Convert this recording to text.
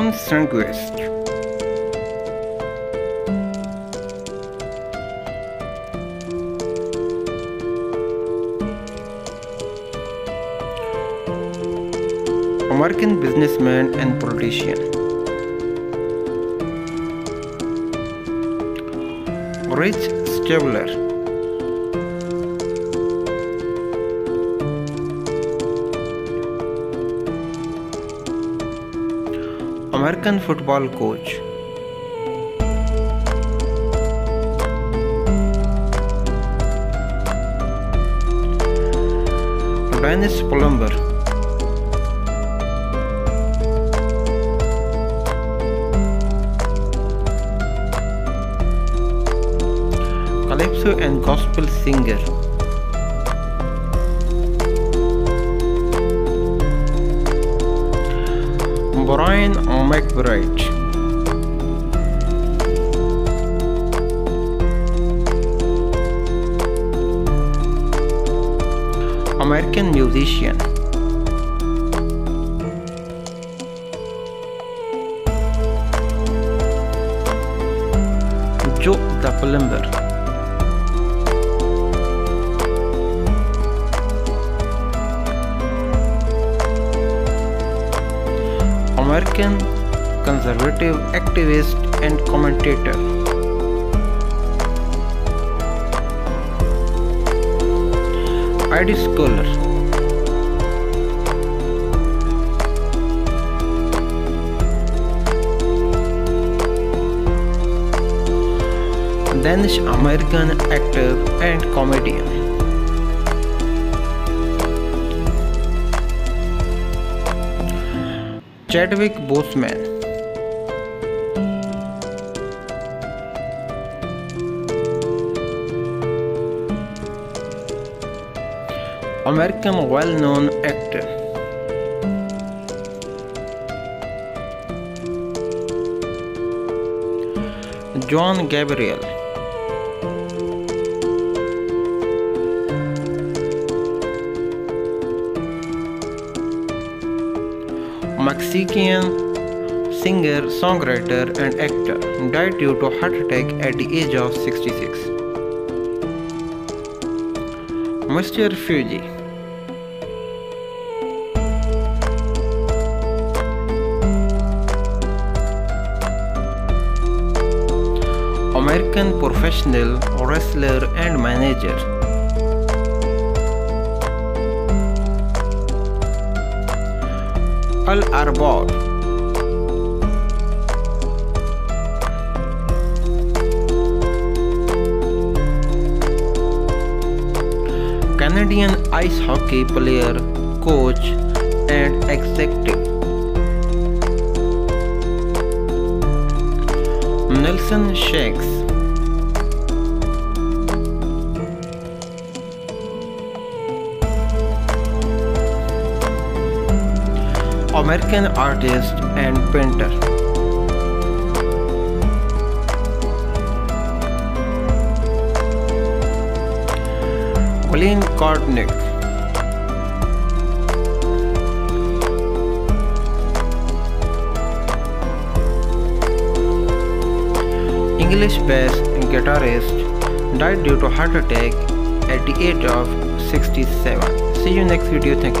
Don Sunguest. American businessman and politician. Rich Stavler. American football coach. Vanis Pulumber. Calypso and gospel singer. Brian McBride. American musician. Joe Dapelember. American conservative activist and commentator. Idi Scholar. Danish American actor and comedian. Chadwick Boseman. American well-known actor. John Gabriel. Mexican singer, songwriter and actor, died due to heart attack at the age of 66. Mr. Fuji. American professional wrestler and manager. Arbor. Canadian ice hockey player, coach and executive. Nelson Shakespeare. American artist and painter. Pauline Kortnick. English-based guitarist, died due to heart attack at the age of 67. See you next video. Thank you.